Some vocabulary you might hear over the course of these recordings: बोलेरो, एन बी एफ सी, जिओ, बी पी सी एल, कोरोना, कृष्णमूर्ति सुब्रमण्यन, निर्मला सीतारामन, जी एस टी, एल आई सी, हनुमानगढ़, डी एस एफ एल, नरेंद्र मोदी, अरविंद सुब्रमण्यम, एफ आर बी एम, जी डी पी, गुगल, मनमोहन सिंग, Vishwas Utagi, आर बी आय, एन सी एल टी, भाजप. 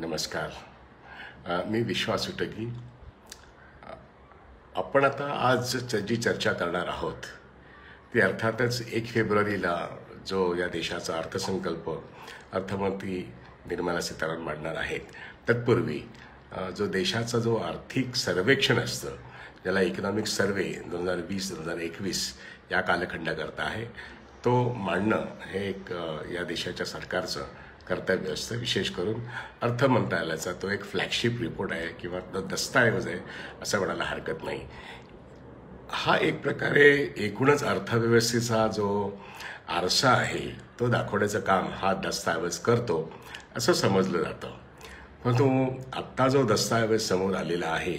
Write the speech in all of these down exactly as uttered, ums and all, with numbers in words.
नमस्कार. मी विश्वास उटगी. आपण आता आज जी चर्चा करणार आहोत ती अर्थातच एक फेब्रुवारीला जो या देशाचा अर्थसंकल्प अर्थमंत्री निर्मला सीतारामन मांडणार आहेत. तत्पूर्वी जो देशाचा जो आर्थिक सर्वेक्षण असतं ज्याला इकॉनॉमिक सर्वे दोन हजार वीस दोन हजार एकवीस या कालखंडाकरता आहे तो मांडणं हे एक या देशाच्या सरकारचं कर्तव्य असतं. विशेष करून अर्थ मंत्रालयाचा तो एक फ्लॅगशिप रिपोर्ट आहे किंवा दस्ताऐवज आहे असं म्हणायला हरकत नाही. हा एक प्रकारे एकूणच अर्थव्यवस्थेचा जो आरसा आहे तो दाखवण्याचं काम हा दस्ताऐवज करतो असं समजलं जातं. परंतु आत्ता जो दस्ताऐवज समोर आलेला आहे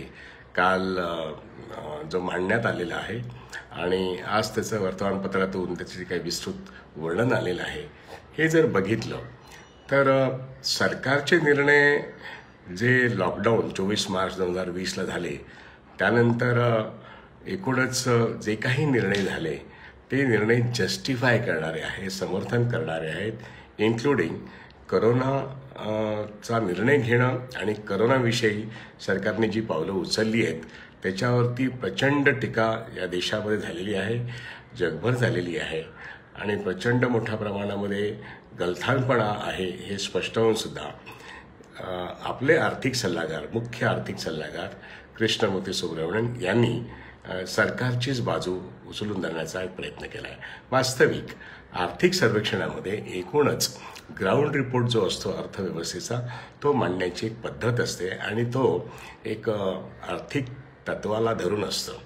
काल जो मांडण्यात आलेला आहे आणि आज त्याचं वर्तमानपत्रातून त्याचे काही विस्तृत वर्णन आलेलं आहे हे जर बघितलं तर सरकारचे निर्णय जे लॉकडाऊन चोवीस मार्च दोन हजार वीसला झाले त्यानंतर एकूणच जे काही निर्णय झाले ते निर्णय जस्टिफाय करणारे आहेत, समर्थन करणारे आहेत, इन्क्लुडिंग करोनाचा निर्णय घेणं आणि करोनाविषयी सरकारने जी पावलं उचलली आहेत त्याच्यावरती प्रचंड टीका या देशामध्ये झालेली आहे, जगभर झालेली आहे आणि प्रचंड मोठ्या प्रमाणामध्ये गलथानपणा आहे हे स्पष्ट होऊनसुद्धा आपले आर्थिक सल्लागार, मुख्य आर्थिक सल्लागार कृष्णमूर्ति सुब्रमण्यन यांनी सरकारचीच बाजू उचलून धरण्याचा एक प्रयत्न केला आहे. वास्तविक आर्थिक सर्वेक्षणामध्ये एकूणच ग्राउंड रिपोर्ट जो असतो अर्थव्यवस्थेचा तो मांडण्याची एक पद्धत असते आणि तो एक आर्थिक तत्वाला धरून असतो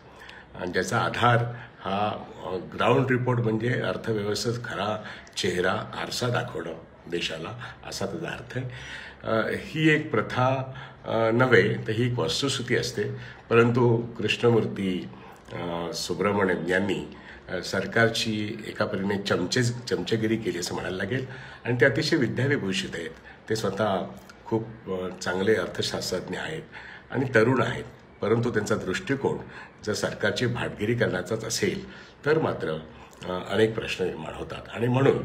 आणि ज्याचा आधार हा ग्राउंड रिपोर्ट म्हणजे अर्थव्यवस्थेचा खरा चेहरा, आरसा दाखवणं देशाला असा त्याचा अर्थ आहे. ही एक प्रथा नव्हे तर ही एक वस्तुस्थिती असते. परंतु कृष्णमूर्ती सुब्रमण्यम यांनी सरकारची एका परीने चमचे चमचेगिरी केली असं म्हणायला लागेल आणि ते अतिशय विद्याविभूषित आहेत. ते स्वतः खूप चांगले अर्थशास्त्रज्ञ आहेत आणि तरुण आहेत. परंतु त्यांचा दृष्टिकोन जर सरकारची भाटगिरी करण्याचाच असेल तर मात्र अनेक प्रश्न निर्माण होतात आणि म्हणून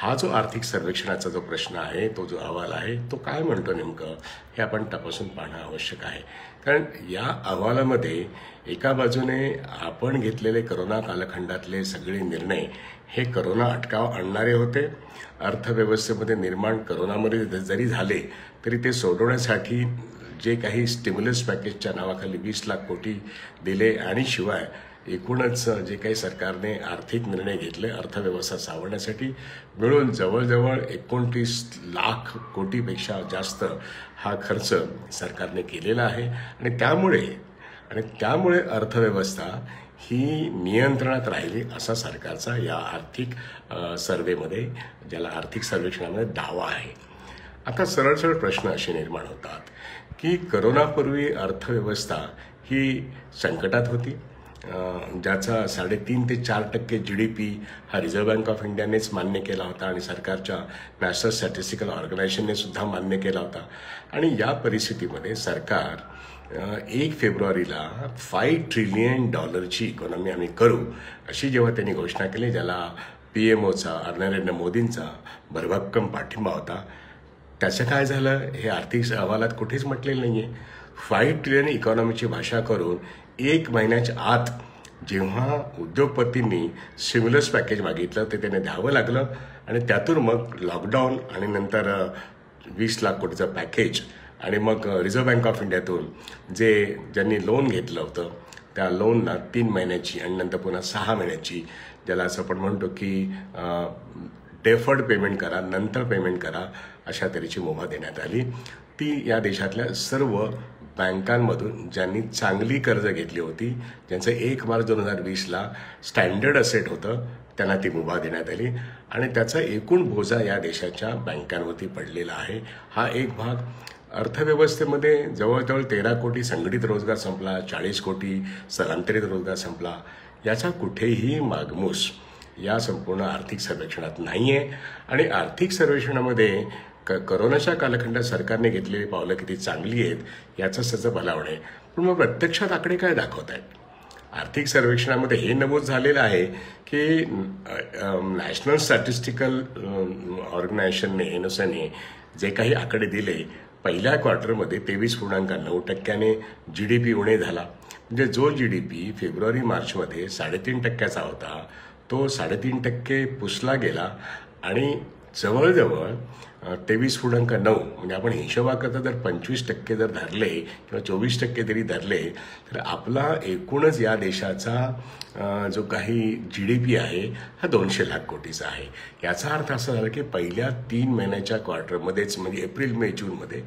हा जो आर्थिक सर्वेक्षणाचा जो प्रश्न आहे तो जो अहवाल आहे तो काय म्हणतो नेमकं हे आपण तपासून पाहणं आवश्यक आहे. कारण या अहवालामध्ये एका बाजूने आपण घेतलेले करोना कालखंडातले सगळे निर्णय हे करोना अटकाव आणणारे होते. अर्थव्यवस्थेमध्ये निर्माण करोनामध्ये जरी झाले तरी ते सोडवण्यासाठी जे काही स्टिम्युलस पॅकेजच्या नावाखाली वीस लाख कोटी दिले आणि शिवाय एकूणच जे काही सरकारने आर्थिक निर्णय घेतले अर्थव्यवस्था सावरण्यासाठी मिळून जवळजवळ एकोणतीस लाख कोटीपेक्षा जास्त हा खर्च सरकारने केलेला आहे आणि त्यामुळे आणि त्यामुळे अर्थव्यवस्था ही नियंत्रणात राहिली असा सरकारचा या आर्थिक सर्वेमध्ये ज्याला आर्थिक सर्वेक्षणामध्ये दावा आहे. आता सरळ सरळ प्रश्न असे निर्माण होतात की करोनापूर्वी अर्थव्यवस्था ही संकटात होती ज्याचा साडेतीन ते चार टक्के जी डी पी हा रिझर्व्ह बँक ऑफ इंडियानेच मान्य केला होता आणि सरकारच्या नॅशनल स्टॅटिस्टिकल ऑर्गनायझेशनने सुद्धा मान्य केला होता. आणि या परिस्थितीमध्ये सरकार एक फेब्रुवारीला फाय ट्रिलियन डॉलरची इकॉनॉमी आम्ही करू अशी जेव्हा त्यांनी घोषणा केली ज्याला पी एम ओचा नरेंद्र मोदींचा भरभक्कम पाठिंबा होता त्याचं काय झालं हे आर्थिक अहवालात कुठेच म्हटलेलं नाही आहे. फाईव्ह ट्रिलियन इकॉनॉमीची भाषा करून एक महिन्याच्या आत जेव्हा उद्योगपतींनी स्टिम्युलस पॅकेज मागितलं ते त्याने द्यावं लागलं आणि त्यातून मग लॉकडाऊन आणि नंतर वीस लाख कोटीचं पॅकेज आणि मग रिझर्व्ह बँक ऑफ इंडियातून जे ज्यांनी लोन घेतलं होतं त्या लोनला तीन महिन्याची आणि नंतर पुन्हा सहा महिन्याची ज्याला असं आपण म्हणतो की डेफर्ड पेमेंट करा, नंतर पेमेंट करा अशा तऱ्हेची मुभा देण्यात आली. ती या देशातल्या सर्व बँकांमधून ज्यांनी चांगली कर्ज घेतली होती ज्यांचं एक मार्च दोन हजार वीसला स्टँडर्ड असेट होतं त्यांना ती मुभा देण्यात आली आणि त्याचा एकूण बोजा या देशाच्या बँकांवरती पडलेला आहे. हा एक भाग. अर्थव्यवस्थेमध्ये जवळजवळ तेरा कोटी संघटित रोजगार संपला, चाळीस कोटी स्थलांतरित रोजगार संपला. याचा कुठेही मागमूस या संपूर्ण आर्थिक सर्वेक्षणात नाही आहे. आणि आर्थिक सर्वेक्षणामध्ये क करोनाच्या कालखंडात सरकारने घेतलेली पावलं किती चांगली आहेत याचं सज भलावण आहे. पण मग प्रत्यक्षात आकडे काय दाखवत आहेत? आर्थिक सर्वेक्षणामध्ये हे नमूद झालेलं आहे की नॅशनल स्टॅटिस्टिकल ऑर्गनायझेशनने एन एस एने जे काही आकडे दिले पहिल्या क्वार्टरमध्ये तेवीस पूर्णांक नौ टक्क्याने जी डी पी उणे झाला। म्हणजे जो जी डी पी फेब्रुवारी मार्चमध्ये साडेतीन टक्क्याचा होता तो साडेतीन टक्के पुसला गेला आणि जवळजवळ तेवीस पूर्णांक नौ म्हणजे आपण हिशोबाकरता जर पंचवीस टक्के जर धरले किंवा चोवीस टक्के जरी धरले तर आपला एकूणच या देशाचा जो काही जी डी पी आहे हा दोनशे लाख कोटीचा आहे। याचा अर्थ असा झाला की पहिल्या तीन महिन्याच्या क्वार्टरमध्येच म्हणजे एप्रिल मे जूनमध्ये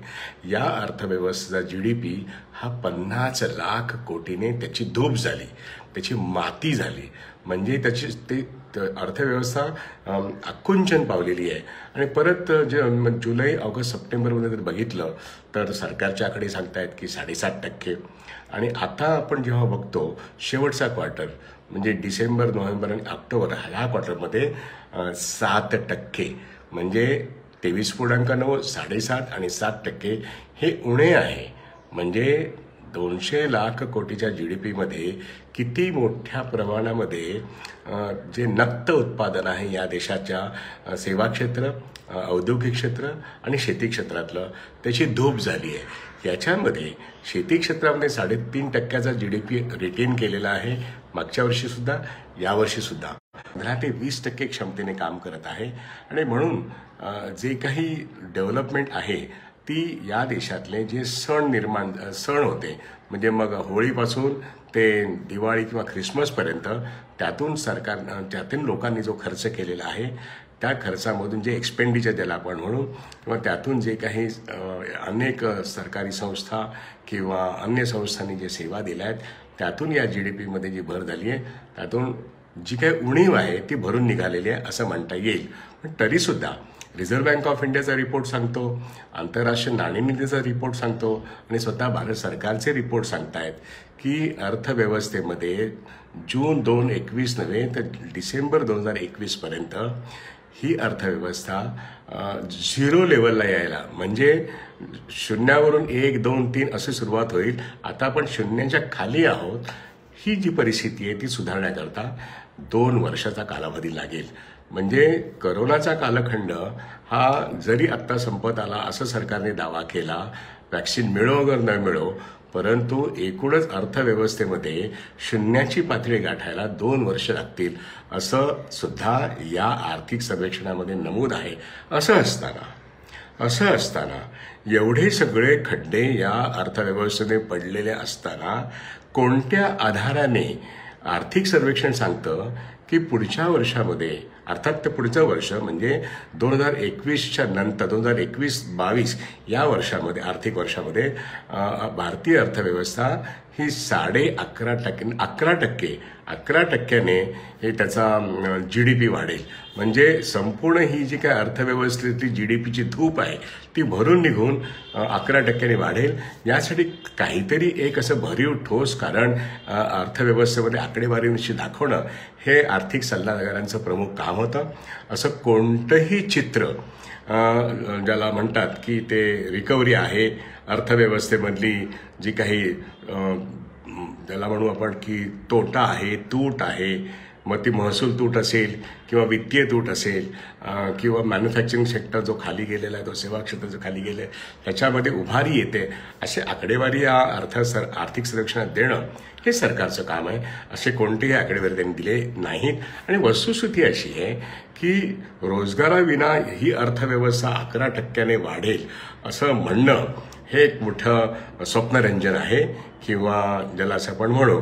या अर्थव्यवस्थेचा जी डी पी हा पन्नास लाख कोटीने त्याची धूप झाली, त्याची माती झाली। म्हणजे त्याची ते अर्थव्यवस्था आकुंचन पावलेली आहे। आणि परत जे जुलै ऑगस्ट सप्टेंबरमध्ये जर बघितलं तर सरकारचे आकडे सांगतायत की साडेसात टक्के आणि आता आपण जेव्हा बघतो शेवटचा क्वार्टर म्हणजे डिसेंबर नोव्हेंबर आणि ऑक्टोबर ह्या क्वार्टरमध्ये सात टक्के म्हणजे तेवीस पूर्णांक नऊ साडेसात आणि सात टक्के हे उणे आहे। म्हणजे दोनशे लाख कोटीच्या जी डी पीमध्ये किती मोठ्या प्रमाणामध्ये जे नक्त उत्पादन आहे या देशाच्या सेवा क्षेत्र, औद्योगिक क्षेत्र आणि शेती क्षेत्रातलं त्याची धूप झाली आहे। याच्यामध्ये शेती क्षेत्रामध्ये साडेतीन टक्क्याचा जी डी पी रिटेन केलेला आहे मागच्या वर्षीसुद्धा यावर्षीसुद्धा पंधरा ते वीस टक्के क्षमतेने काम करत आहे। आणि म्हणून जे काही डेव्हलपमेंट आहे ती या देशातले जे सण निर्माण सण होते म्हणजे मग होळीपासून ते दिवाळी किंवा ख्रिसमसपर्यंत त्यातून सरकार त्यातून लोकांनी जो खर्च केलेला आहे त्या खर्चामधून जे एक्सपेंडिचर ज्याला आपण म्हणू किंवा त्यातून जे काही अनेक सरकारी संस्था किंवा अन्य संस्थांनी जे सेवा दिल्या आहेत त्यातून या जी डी पीमध्ये जी भर झाली आहे त्यातून जी काही उणीव आहे ती भरून निघालेली आहे असं म्हणता येईल। पण तरीसुद्धा रिझर्व्ह बँक ऑफ इंडियाचा रिपोर्ट सांगतो, आंतरराष्ट्रीय नाणेनिधीचा रिपोर्ट सांगतो आणि स्वतः भारत सरकारचे रिपोर्ट सांगतायत की अर्थव्यवस्थेमध्ये जून दोन एकवीस नव्हे तर डिसेंबर दोन हजार एकवीसपर्यंत ही अर्थव्यवस्था झिरो लेवलला यायला म्हणजे शून्यावरून एक दोन तीन अशी सुरुवात होईल। आता आपण शून्याच्या खाली आहोत। ही जी परिस्थिती आहे ती सुधारण्याकरता दोन वर्षाचा कालावधी लागेल। म्हणजे करोनाचा कालखंड हा जरी आत्ता संपत आला असं सरकारने दावा केला, वॅक्सिन मिळो अगर न मिळो, परंतु एकूणच अर्थव्यवस्थेमध्ये शून्याची पातळी गाठायला दोन वर्ष लागतील असं सुद्धा या आर्थिक सर्वेक्षणामध्ये नमूद आहे। असं असताना असं असताना एवढे सगळे खड्डे या अर्थव्यवस्थेने पडलेले असताना कोणत्या आधाराने आर्थिक सर्वेक्षण सांगतं की पुढच्या वर्षामध्ये अर्थात पुढचं वर्ष म्हणजे दोन हजार एकवीसच्या नंतर दोन हजार एकवीस बावीस या वर्षामध्ये आर्थिक वर्षामध्ये भारतीय अर्थव्यवस्था ही साडे अकरा टक्के अकरा टक्के अकरा टक्क्याने हे त्याचा जी डी पी वाढेल। म्हणजे संपूर्ण ही जी काय अर्थव्यवस्थेतली जी डी पीची धूप आहे ती भरून निघून अकरा टक्क्याने वाढेल। यासाठी काहीतरी एक असं भरीव ठोस कारण अर्थव्यवस्थेमध्ये आकडेवारीशी दाखवणं हे आर्थिक सल्लागारांचं प्रमुख काम होतं। असं कोणतंही चित्र ज्याला म्हणतात की ते रिकव्हरी आहे अर्थव्यवस्थेमधली जी काही ज्याला म्हणू आपण की तोटा आहे तूट आहे मग ती महसूल तूट असेल किंवा वित्तीय तूट असेल किंवा मॅन्युफॅक्चरिंग सेक्टर जो खाली गेलेला आहे तो सेवा क्षेत्र जो खाली गेलं आहे त्याच्यामध्ये उभारी येते असे आकडेवारी या अर्थ सर आर्थिक सर्वेक्षणात देणं हे सरकारचं काम आहे। असे कोणतेही आकडेवारी त्यांनी दिले नाहीत। आणि वस्तुस्थिती अशी आहे की रोजगाराविना ही अर्थव्यवस्था अकरा टक्क्याने वाढेल असं म्हणणं हे एक मोठं स्वप्नरंजन आहे किंवा ज्याला असं आपण म्हणू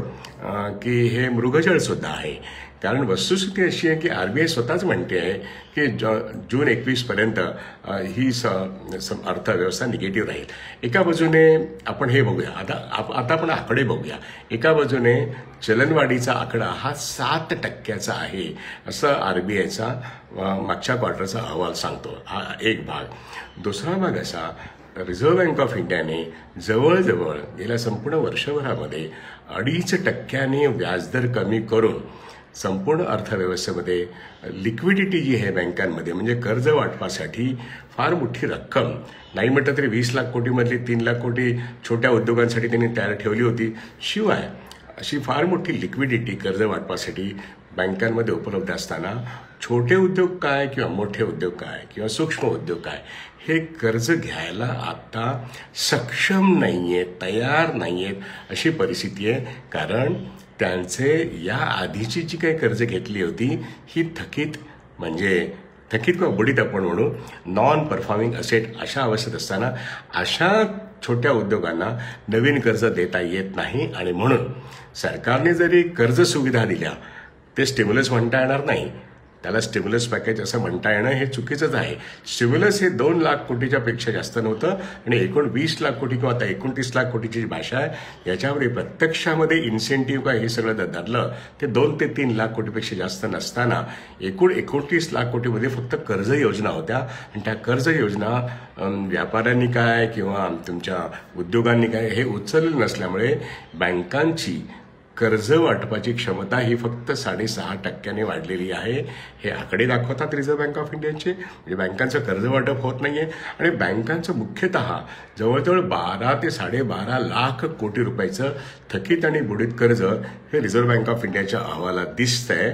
की हे मृगजळसुद्धा आहे। कारण वस्तुस्थिती अशी आहे की आर बी आय स्वतःच म्हणते आहे की ज जून एकवीसपर्यंत ही स अर्थव्यवस्था निगेटिव्ह राहील। एका बाजूने आपण हे बघूया आता आप आता आपण आकडे बघूया। एका बाजूने चलनवाढीचा आकडा हा सात टक्क्याचा आहे असं आर बी आयचा मागच्या क्वार्टरचा अहवाल सांगतो, हा एक भाग। दुसरा भाग असा रिझर्व्ह बँक ऑफ इंडियाने जवळजवळ गेल्या संपूर्ण वर्षभरामध्ये अडीच टक्क्याने व्याजदर कमी करून संपूर्ण अर्थव्यवस्थेमध्ये लिक्विडिटी जी आहे बँकांमध्ये म्हणजे कर्ज वाटपासाठी फार मोठी रक्कम नाही म्हटलं तरी वीस लाख कोटीमधली तीन लाख कोटी छोट्या उद्योगांसाठी त्यांनी तयार ठेवली होती। शिवाय अशी फार मोठी लिक्विडिटी कर्ज वाटपासाठी बँकांमध्ये उपलब्ध असताना छोटे उद्योग काय किंवा मोठे उद्योग काय किंवा सूक्ष्म उद्योग काय हे कर्ज घ्यायला आता सक्षम नाही आहेत, तयार नाही आहेत अशी परिस्थिती आहे। कारण त्यांचे या आधीची जी काही कर्ज घेतली होती ही थकीत म्हणजे थकीत किंवा बुडीत आपण म्हणू नॉन परफॉर्मिंग असेट अशा अवस्थेत असताना अशा छोट्या उद्योगांना नवीन कर्ज देता येत नाही। आणि म्हणून सरकारने जरी कर्ज सुविधा दिल्या ते स्टिम्युलस म्हणता येणार नाही, त्याला स्टिम्युलस पॅकेज असं म्हणता येणं हे चुकीचंच आहे। स्टिम्युलस हे दोन लाख कोटीच्या पेक्षा जास्त नव्हतं आणि एकूण वीस लाख कोटी किंवा आता एकोणतीस लाख कोटीची जी भाषा आहे याच्यामध्ये प्रत्यक्षामध्ये इन्सेंटिव्ह का हे सगळं धरलं ते दोन ते तीन लाख कोटीपेक्षा जास्त नसताना एकूण एकोणतीस लाख कोटीमध्ये फक्त कर्ज योजना होत्या। आणि त्या कर्ज योजना व्यापाऱ्यांनी काय किंवा तुमच्या उद्योगांनी काय हे उचललं नसल्यामुळे बँकांची कर्ज वाटपाची क्षमता ही फक्त साडेसहा टक्क्याने वाढलेली आहे। हे आकडे दाखवतात रिझर्व्ह बँक ऑफ इंडियाचे, म्हणजे बँकांचं कर्ज वाटप होत नाही आहे। आणि बँकांचं मुख्यतः जवळजवळ बारा ते साडेबारा लाख कोटी रुपयाचं थकीत आणि बुडीत कर्ज हे रिझर्व्ह बँक ऑफ इंडियाच्या अहवालात दिसतंय।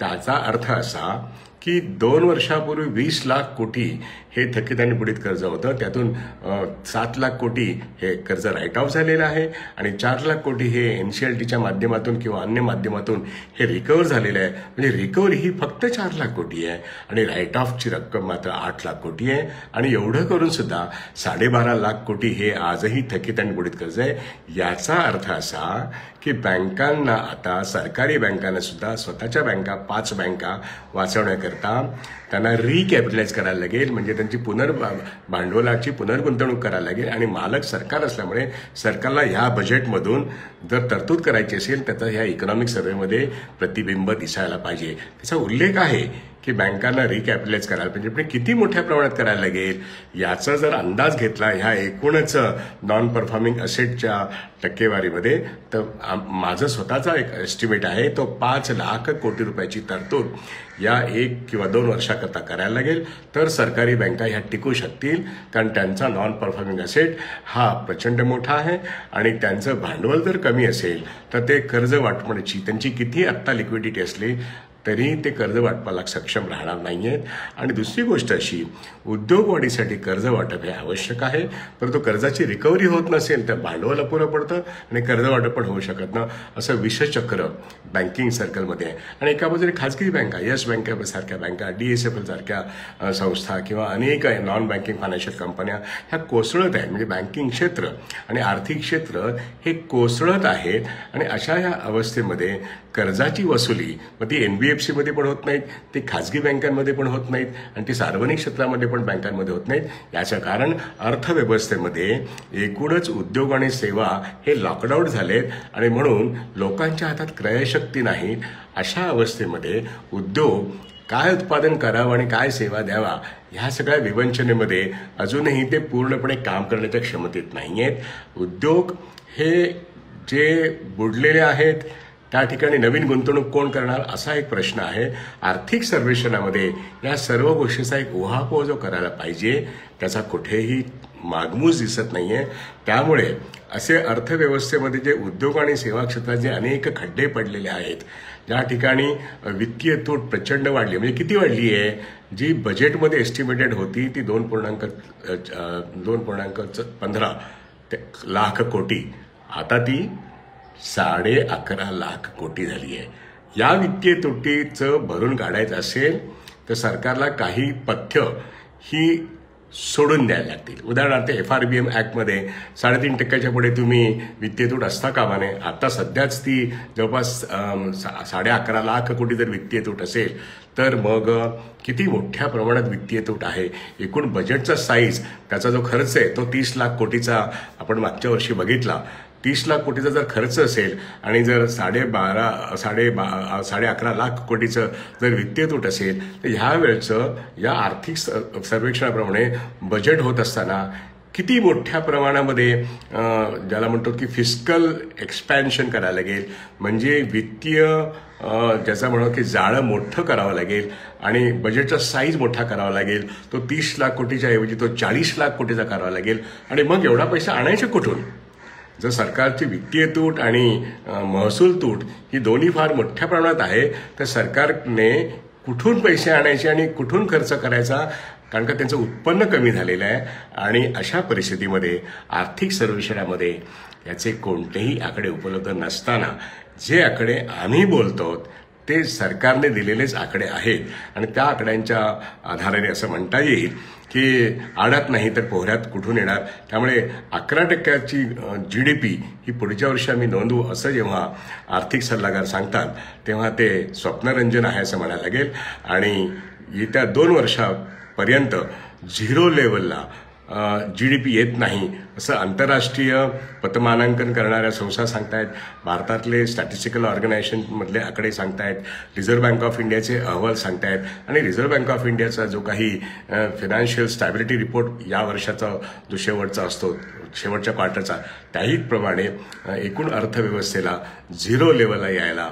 त्याचा अर्थ असा की दोन वर्षापूर्वी वीस लाख कोटी हे थकीत आणि बुडीत कर्ज होतं, त्यातून सात लाख कोटी हे कर्ज राईट ऑफ झालेलं आहे आणि चार लाख कोटी हे एन सी एल टीच्या माध्यमातून किंवा अन्य माध्यमातून हे रिकवर झालेलं आहे। म्हणजे रिकव्हरी ही फक्त चार लाख कोटी आहे आणि राईट ऑफची रक्कम मात्र आठ लाख कोटी आहे। आणि एवढं करूनसुद्धा साडेबारा लाख कोटी हे आजही थकीत आणि बुडीत कर्ज आहे। याचा अर्थ असा की बँकांना आता सरकारी बँकांनासुद्धा स्वतःच्या बँका पाच बँका वाचवण्याकरता त्यांना रिकॅपिटलाइज करायला लागेल, म्हणजे त्यांची पुनर् भांडवलाची पुनर्गुंतवणूक करायला लागेल। आणि मालक सरकार असल्यामुळे सरकारला ह्या बजेटमधून जर तरतूद करायची असेल त्याचा ह्या इकॉनॉमिक सर्वेमध्ये प्रतिबिंब दिसायला पाहिजे। त्याचा उल्लेख आहे की बँकांना रिकॅपिटलाइज करायला पाहिजे, पण किती मोठ्या प्रमाणात करायला लागेल याचा जर अंदाज घेतला ह्या एकूणच नॉन परफॉर्मिंग असेटच्या टक्केवारीमध्ये तर माझं स्वतःचा एक एस्टिमेट आहे तो पाच लाख कोटी रुपयाची तरतूद या एक किंवा दोन वर्षाकरता करायला लागेल तर सरकारी बँका ह्या टिकू शकतील। कारण त्यांचा नॉन परफॉर्मिंग असेट हा प्रचंड मोठा आहे आणि त्यांचं भांडवल जर कमी असेल तर ते कर्ज वाटपण्याची त्यांची किती आत्ता लिक्विडिटी असली तरी ते कर्ज वाटपाला सक्षम राहणार नाही आहेत। आणि दुसरी गोष्ट अशी उद्योगवाढीसाठी कर्ज वाटप हे आवश्यक आहे, परंतु कर्जाची रिकव्हरी होत नसेल तर भांडवल अपुरं पडतं आणि कर्ज वाटप पण होऊ शकत ना असं विषचक्र बँकिंग सर्कलमध्ये आहे। आणि एका बाजूने खाजगी बँका येस बँकेसारख्या बँका डी एस एफ एलसारख्या संस्था किंवा अनेक नॉन बँकिंग फायनान्शियल कंपन्या ह्या कोसळत आहेत, म्हणजे बँकिंग क्षेत्र आणि आर्थिक क्षेत्र हे कोसळत आहेत। आणि अशा या अवस्थेमध्ये कर्जाची वसुली मग ती एन बी एफ सीमध्ये पण होत नाहीत, ते खाजगी बँकांमध्ये पण होत नाहीत आणि ते सार्वजनिक क्षेत्रामध्ये पण बँकांमध्ये होत नाहीत। याचं कारण अर्थव्यवस्थेमध्ये एकूणच उद्योग आणि सेवा हे लॉकडाऊन झालेत आणि म्हणून लोकांच्या हातात क्रयशक्ती नाही। अशा अवस्थेमध्ये उद्योग काय उत्पादन करावं आणि काय सेवा द्यावा ह्या सगळ्या विवंचनेमध्ये अजूनही ते पूर्णपणे काम करण्याच्या क्षमतेत नाही आहेत। उद्योग हे जे बुडलेले आहेत त्या ठिकाणी नवीन गुंतवणूक कोण करणार असा एक प्रश्न आहे। आर्थिक सर्वेक्षणामध्ये या सर्व गोष्टीचा एक उहापोह जो करायला पाहिजे त्याचा कुठेही मागमूस दिसत नाही आहे। त्यामुळे असे अर्थव्यवस्थेमध्ये जे उद्योग आणि सेवा क्षेत्रात जे अनेक खड्डे पडलेले आहेत, ज्या ठिकाणी वित्तीय तूट प्रचंड वाढली, म्हणजे किती वाढली आहे, जी बजेटमध्ये एस्टिमेटेड होती ती दोन पूर्णांक दोन पूर्णांक पंधरा लाख कोटी आता ती साडे अकरा लाख कोटी झाली आहे। या वित्तीय तुटीचं भरून काढायचं असेल तर सरकारला काही पथ्य ही सोडून द्यायला लागतील। उदाहरणार्थ एफ आर बी एम ॲक्टमध्ये साडेतीन टक्क्याच्या पुढे तुम्ही वित्तीय तूट असता कामा नये। आता सध्याच ती जवळपास साडे अकरा लाख कोटी जर वित्तीय तूट असेल तर मग किती मोठ्या प्रमाणात वित्तीय तूट आहे। एकूण बजेटचा साईज त्याचा जो खर्च आहे तो तीस लाख कोटीचा आपण मागच्या वर्षी बघितला। तीस लाख कोटीचा जर खर्च असेल आणि जर साडेबारा साडे बा साडे अकरा लाख कोटीचं जर वित्तीय तूट असेल तर ह्या वेळचं या आर्थिक सर्वेक्षणाप्रमाणे बजेट होत असताना किती मोठ्या प्रमाणामध्ये ज्याला म्हणतो की फिस्कल एक्सपॅन्शन करायला लागेल, म्हणजे वित्तीय ज्याचा म्हणतो की जाळं मोठं करावं लागेल आणि बजेटचा साईज मोठा करावा लागेल। तो तीस लाख कोटीच्या ऐवजी तो चाळीस लाख कोटीचा करावा लागेल आणि मग एवढा पैसा आणायचा कुठून? जर सरकारची वित्तीय तूट आणि महसूल तूट ही दोन्ही फार मोठ्या प्रमाणात आहे तर सरकारने कुठून पैसे आणायचे आणि कुठून खर्च करायचा, कारण का त्यांचं उत्पन्न कमी झालेलं आहे आणि अशा परिस्थितीमध्ये आर्थिक सर्वेक्षणामध्ये याचे कोणतेही आकडे उपलब्ध नसताना जे आकडे आम्ही बोलतो ते सरकारने दिलेलेच आकडे आहेत आणि त्या आकड्यांच्या आधाराने असं म्हणता येईल की आडत नाही तर पोहऱ्यात कुठून येणार। त्यामुळे अकरा टक्क्याची जी डी पी ही पुढच्या वर्षी आम्ही नोंदवू असं जेव्हा आर्थिक सल्लागार सांगतात तेव्हा ते स्वप्नरंजन आहे असं म्हणायला लागेल। आणि येत्या दोन वर्षापर्यंत झिरो लेवलला जी डी पी येत नाही असं आंतरराष्ट्रीय पतमानांकन करणाऱ्या संस्था सांगतायत, भारतातले स्टॅटिस्टिकल ऑर्गनायझेशनमधले आकडे सांगतायत, रिझर्व्ह बँक ऑफ इंडियाचे अहवाल सांगतायत आणि रिझर्व्ह बँक ऑफ इंडियाचा जो काही फायनान्शियल स्टॅबिलिटी रिपोर्ट या वर्षाचा जो शेवटचा असतो शेवटच्या क्वार्टरचा त्याहीप्रमाणे एकूण अर्थव्यवस्थेला झिरो लेवलला यायला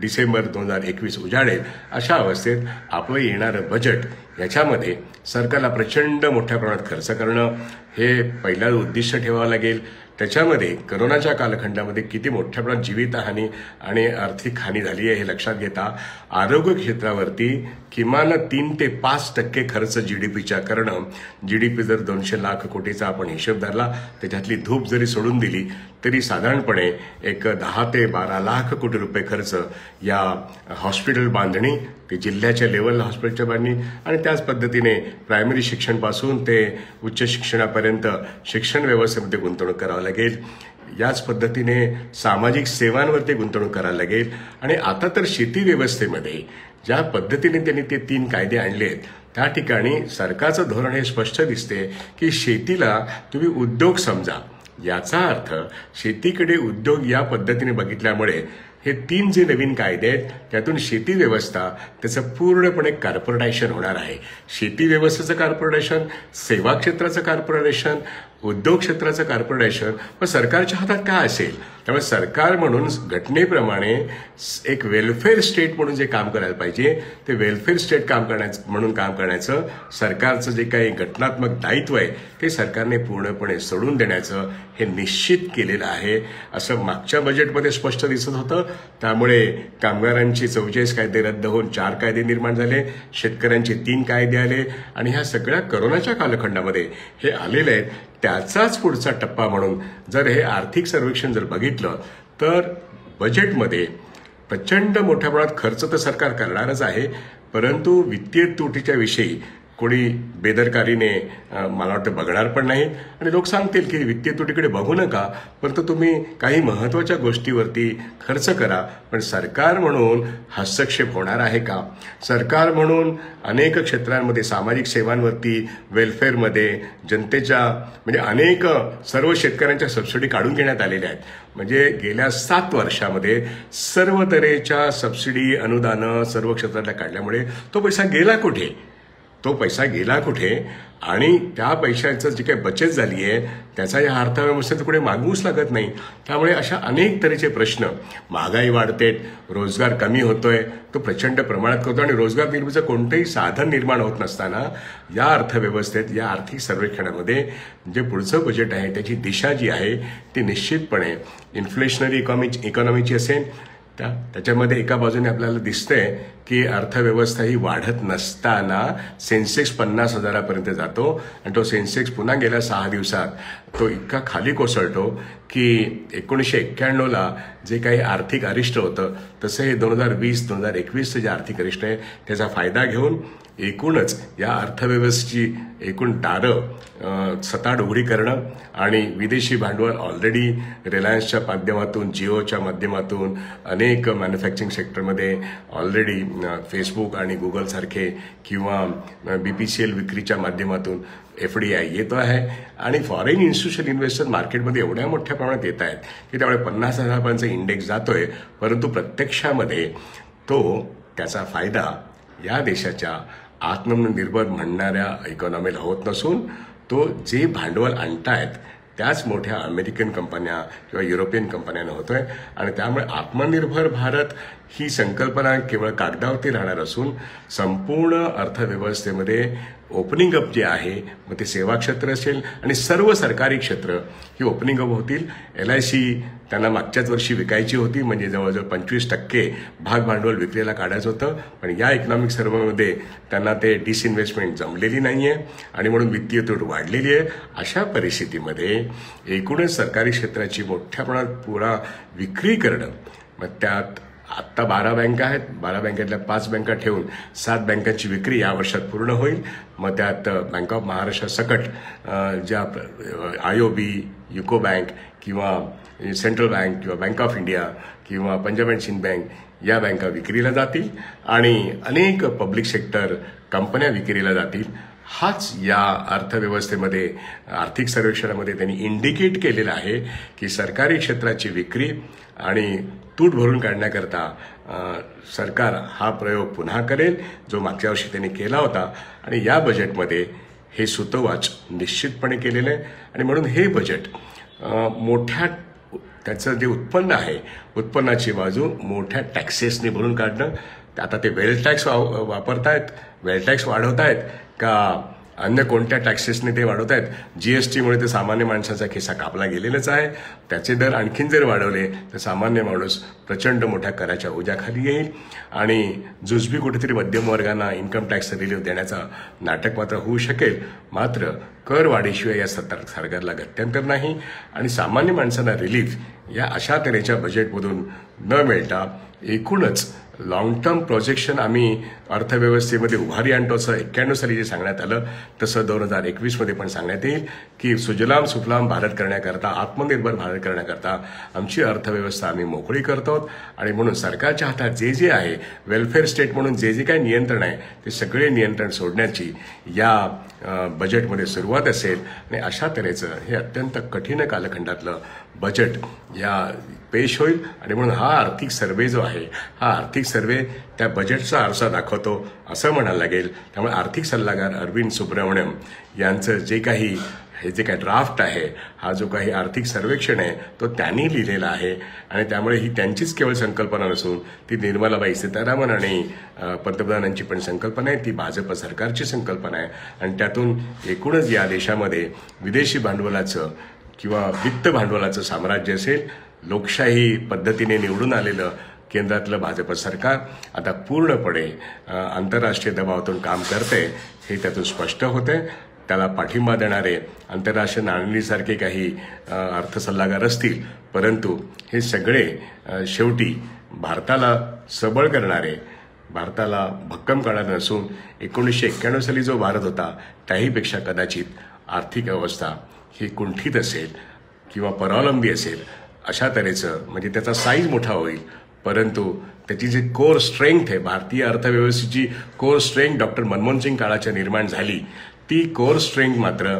डिसेंबर दोन हजार एकवीस उजाडेल। अशा अवस्थेत आपलं येणारं बजेट याच्यामध्ये सरकारला प्रचंड मोठ्या प्रमाणात खर्च करणं हे पहिलं उद्दिष्ट ठेवावं लागेल। त्याच्यामध्ये करोनाच्या कालखंडामध्ये किती मोठ्या प्रमाणात जीवितहानी आणि आर्थिक हानी झाली आहे हे लक्षात घेता आरोग्य क्षेत्रावरती किमान तीन ते पाच टक्के खर्च जी डी पीचा करणं, जी डी पी जर दोनशे लाख कोटीचा आपण हिशोब धरला त्याच्यातली धूप जरी सोडून दिली तरी साधारणपणे एक दहा ते बारा लाख कोटी रुपये खर्च या हॉस्पिटल बांधणी ते जिल्ह्याच्या लेवलला हॉस्पिटलच्या बांधणी आणि त्याच पद्धतीने प्रायमरी शिक्षणपासून ते उच्च शिक्षणापर्यंत शिक्षण व्यवस्थेमध्ये गुंतवणूक करावं लागेल। याच पद्धतीने सामाजिक सेवांवरती गुंतवणूक करायला लागेल आणि आता तर शेती व्यवस्थेमध्ये ज्या पद्धतीने त्यांनी ते तीन कायदे आणले आहेत त्या ठिकाणी सरकारचं धोरण हे स्पष्ट दिसते की शेतीला तुम्ही उद्योग समजा, याचा अर्थ शेतीकडे उद्योग या पद्धतीने बघितल्यामुळे हे तीन जे नवीन कायदे आहेत त्यातून शेती व्यवस्था त्याचं पूर्णपणे कॉर्पोरेटायझेशन होणार आहे। शेती व्यवस्थेचं कॉर्पोरेटायझेशन, सेवा क्षेत्राचं कॉर्पोरेटायझेशन, उद्योग क्षेत्राचं कॉर्पोरेटायझेशन व सरकारच्या हातात काय असेल, त्यामुळे सरकार म्हणून घटनेप्रमाणे एक वेलफेअर स्टेट म्हणून जे काम करायला पाहिजे ते वेलफेअर स्टेट काम करण्याचं म्हणून काम करण्याचं सरकारचं जे काही घटनात्मक दायित्व आहे ते सरकारने पूर्णपणे सोडून देण्याचं हे निश्चित केलेलं आहे असं मागच्या बजेटमध्ये स्पष्ट दिसत होतं। त्यामुळे कामगारांची चव्वेचाळीस कायदे रद्द होऊन चार कायदे निर्माण झाले, शेतकऱ्यांचे तीन कायदे आले आणि ह्या सगळ्या करोनाच्या कालखंडामध्ये हे आलेले आहेत। त्याचाच पुढचा टप्पा म्हणून जर हे आर्थिक सर्वेक्षण जर बघितलं तर बजेटमध्ये प्रचंड मोठ्या प्रमाणात खर्च तर सरकार करणारच आहे, परंतु वित्तीय तुटीच्या विषयी कोणी बेदरकारीने मला वाटतं बघणार पण नाही आणि लोक सांगतील की वित्तीय तुटीकडे बघू नका परंतु तुम्ही काही महत्त्वाच्या गोष्टीवरती खर्च करा, पण सरकार म्हणून हस्तक्षेप होणार आहे का? सरकार म्हणून अनेक क्षेत्रांमध्ये सामाजिक सेवांवरती, वेलफेअरमध्ये, जनतेच्या म्हणजे अनेक सर्व शेतकऱ्यांच्या सबसिडी काढून घेण्यात आलेल्या आहेत। म्हणजे गेल्या सात वर्षामध्ये सर्व तऱ्हेच्या सबसिडी, अनुदानं सर्व क्षेत्रातल्या काढल्यामुळे तो पैसा गेला कुठे? तो पैसा गेला कुठे आणि त्या पैशाचं जी काही बचत झाली आहे त्याचा या अर्थव्यवस्थेत कुठे मागूच लागत नाही। त्यामुळे अशा अनेक तऱ्हेचे प्रश्न, महागाई वाढते, रोजगार कमी होतोय, तो प्रचंड प्रमाणात होतो आणि रोजगार निर्मितीचं कोणतंही साधन निर्माण होत नसताना या अर्थव्यवस्थेत या आर्थिक सर्वेक्षणामध्ये जे पुढचं बजेट आहे त्याची दिशा जी आहे ती निश्चितपणे इन्फ्लेशनरी इकॉमी इकॉनॉमीची असेल। त्या त्याच्यामध्ये एका बाजूने आपल्याला दिसतंय की अर्थव्यवस्था ही वाढत नसताना सेन्सेक्स पन्नास हजारापर्यंत जातो आणि तो सेन्सेक्स पुन्हा गेल्या सहा दिवसात तो इतका खाली कोसळतो की एकोणीसशे एक्क्याण्णवला जे काही आर्थिक अरिष्ट होतं तसं हे दोन हजार वीस दोन हजार एकवीसचं जे आर्थिक अरिष्ट आहे त्याचा फायदा घेऊन एकूणच या अर्थव्यवस्थेची एकूण दारं सताड उघडी करणं आणि विदेशी भांडवल ऑलरेडी रिलायन्सच्या माध्यमातून, जिओच्या माध्यमातून अनेक मॅन्युफॅक्चरिंग सेक्टरमध्ये ऑलरेडी फेसबुक आणि गुगलसारखे किंवा बी पी सी एल विक्रीच्या माध्यमातून एफ डी आय येतो आहे आणि फॉरेन इन्स्टिट्यूशनल इन्व्हेस्टर मार्केटमध्ये एवढ्या मोठ्या प्रमाणात येत आहेत की त्यामुळे पन्नास हजारापर्यंतचा इंडेक्स जातो आहे, परंतु प्रत्यक्षामध्ये तो त्याचा फायदा या देशाच्या आत्मनिर्भर म्हणणाऱ्या इकॉनॉमीला होत नसून तो जे भांडवल आणतायत त्याच मोठ्या अमेरिकन कंपन्या किंवा युरोपियन कंपन्यांना होतो आहे। आणि त्यामुळे आत्मनिर्भर भारत ही संकल्पना केवळ कागदावरती राहणार असून संपूर्ण अर्थव्यवस्थेमध्ये ओपनिंग अप जे आहे मग ते सेवा क्षेत्र असेल आणि सर्व सरकारी क्षेत्र ही ओपनिंग अप होतील। एल आई सी त्यांना मागच्याच वर्षी विकायची होती, म्हणजे जवळजवळ पंचवीस टक्के भाग भांडवल विक्रीला काढायचं होतं, पण या इकॉनॉमिक सर्वेमध्ये त्यांना ते डिसइन्व्हेस्टमेंट जमलेली नाही आहे आणि म्हणून वित्तीय तूट वाढलेली आहे। अशा परिस्थितीमध्ये एकूणच सरकारी क्षेत्राची मोठ्या प्रमाणात पुरा विक्री करणं, मग त्यात आत्ता बारा बँका आहेत, बारा बँकेतल्या पाच बँका ठेवून सात बँकांची विक्री या वर्षात पूर्ण होईल। मग त्यात बँक ऑफ महाराष्ट्र सकट ज्या I O B, UCO bank किंवा सेंट्रल बँक किंवा बँक ऑफ इंडिया किंवा पंजाब अँड सिंध बँक या बँका विक्रीला जातील आणि अनेक पब्लिक सेक्टर कंपन्या विक्रीला जातील। हाच या अर्थव्यवस्थेमध्ये आर्थिक सर्वेक्षणामध्ये त्यांनी इंडिकेट केलेलं आहे की सरकारी क्षेत्राची विक्री आणि तूट भरून काढण्याकरता सरकार हा प्रयोग पुन्हा करेल जो मागच्या वर्षी त्यांनी केला होता, आणि या बजेटमध्ये हे सूतोवाच निश्चितपणे केलेलं आहे। आणि म्हणून हे बजेट मोठ्या त्याचं जे उत्पन्न आहे उत्पन्नाची बाजू मोठ्या टॅक्सेसने भरून काढणं, आता ते वेल्थ टॅक्स वापरतायत, वेल्थ टॅक्स वाढवतायत का अन्य कोणत्या टॅक्सेसने ते वाढवत आहेत, जी एस टीमुळे तर सामान्य माणसाचा खिसा कापला गेलेलाच आहे, त्याचे दर आणखीन जर वाढवले तर सामान्य माणूस प्रचंड मोठ्या कराच्या ओझ्याखाली येईल आणि जुजबी कुठेतरी मध्यमवर्गांना इन्कम टॅक्स रिलीफ देण्याचा नाटक मात्र होऊ शकेल। मात्र कर वाढीशिवाय या सत्तर सरकारला गत्यंतर नाही आणि सामान्य माणसांना रिलीफ या अशा तऱ्हेच्या बजेटमधून न मिळता एकूणच लॉन्ग टर्म प्रोजेक्शन आम्ही अर्थव्यवस्थेमध्ये उभारी आणतो असं एक्क्याण्णव साली जे सांगण्यात आलं तसं दोन हजार एकवीसमध्ये पण सांगण्यात येईल की सुजलाम सुफलाम भारत करण्याकरता, आत्मनिर्भर भारत करण्याकरता आमची अर्थव्यवस्था आम्ही मोकळी करतो। आणि म्हणून सरकारच्या हातात जे जे आहे वेलफेअर स्टेट म्हणून जे जे काही नियंत्रण आहे ते सगळे नियंत्रण सोडण्याची या बजेटमध्ये सुरुवात असेल आणि अशा तऱ्हेचं हे अत्यंत कठीण कालखंडातलं बजेट या पेश होईल। आणि म्हणून हा आर्थिक सर्वे जो आहे हा आर्थिक सर्वे त्या बजेटचा आरसा दाखवतो असं म्हणायला लागेल। त्यामुळे आर्थिक सल्लागार अरविंद सुब्रमण्यम यांचं जे काही हे जे काही ड्राफ्ट आहे हा जो काही आर्थिक सर्वेक्षण आहे तो त्यांनी लिहिलेला आहे आणि त्यामुळे ही त्यांचीच केवळ संकल्पना नसून ती निर्मलाबाई सीतारामन आणि पंतप्रधानांची पण संकल्पना आहे, ती भाजप सरकारची संकल्पना आहे आणि त्यातून एकूणच या देशामध्ये विदेशी भांडवलाचं किंवा वित्त भांडवलाचं साम्राज्य असेल। लोकशाही पद्धतीने निवडून आलेलं केंद्रातलं भाजप सरकार आता पूर्णपणे आंतरराष्ट्रीय दबावातून काम करते हे त्यातून स्पष्ट होते। त्याला पाठिंबा देणारे आंतरराष्ट्रीय नाणेनिधीसारखे काही अर्थसल्लागार असतील, परंतु हे सगळे शेवटी भारताला सबळ करणारे, भारताला भक्कम करणारे नसून एकोणीसशे एक्क्याण्णव साली जो भारत होता त्याहीपेक्षा कदाचित आर्थिक अवस्था ही कुंठित असेल किंवा परावलंबी असेल अशा तऱ्हेचं, म्हणजे त्याचा साईज मोठा होईल परंतु त्याची जी कोर स्ट्रेंथ आहे भारतीय अर्थव्यवस्थेची core strength doctor मनमोहन सिंग काळाच्या निर्माण झाली ती कोर स्ट्रेंथ मात्र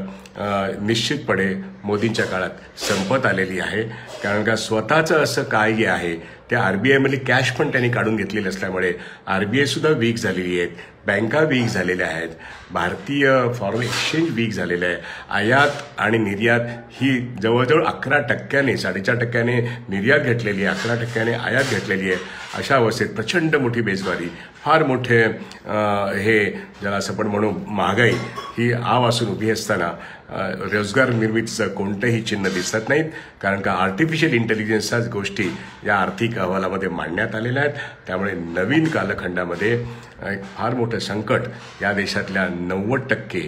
निश्चितपणे मोदींच्या काळात संपत आलेली आहे। कारण का स्वतःचं असं काय जे आहे त्या आर बी आयमधली कॅश पण त्यांनी काढून घेतलेली असल्यामुळे आर बी आयसुद्धा वीक झालेली आहेत, बँका वीक झालेल्या आहेत, भारतीय फॉरेन एक्सचेंज वीक झालेलं आहे, आयात आणि निर्यात ही जवळजवळ अकरा टक्क्याने साडेचार टक्क्याने निर्यात घटलेली आहे, अकरा टक्क्याने आयात घटलेली आहे। अशा अवस्थेत प्रचंड मोठी बेरोजगारी, फार मोठे हे ज्याला असं पण म्हणू महागाई ही आव असून उभी असताना रोजगार निर्मितीचं कोणतंही चिन्ह दिसत नाहीत, कारण का आर्टिफिशियल इंटेलिजन्सच्याच गोष्टी या आर्थिक अहवालामध्ये मांडण्यात आलेल्या आहेत। त्यामुळे नवीन कालखंडामध्ये एक फार मोठं संकट या देशातल्या नव्वद टक्के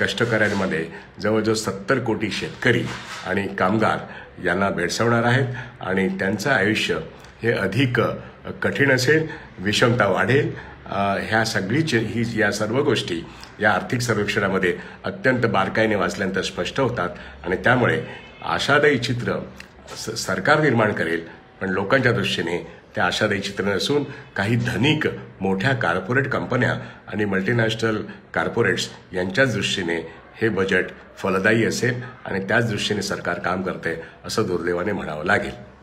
कष्टकऱ्यांमध्ये जवळजवळ सत्तर कोटी शेतकरी आणि कामगार यांना भेडसावणार आहेत आणि त्यांचं आयुष्य हे अधिक कठीण असेल, विषमता वाढेल। ह्या सगळीच ही या सर्व गोष्टी या आर्थिक सर्वेक्षणामध्ये अत्यंत बारकाईने वाचल्यानंतर स्पष्ट होतात आणि त्यामुळे आशादायी चित्र सरकार निर्माण करेल, पण लोकांच्या दृष्टीने ते आशादायी चित्र नसून काही धनिक मोठ्या कॉर्पोरेट कंपन्या आणि मल्टीनॅशनल कॉर्पोरेट्स यांच्याच दृष्टीने हे बजेट फलदायी असेल आणि त्याच दृष्टीने सरकार काम करते असं दुर्दैवाने म्हणावं लागेल।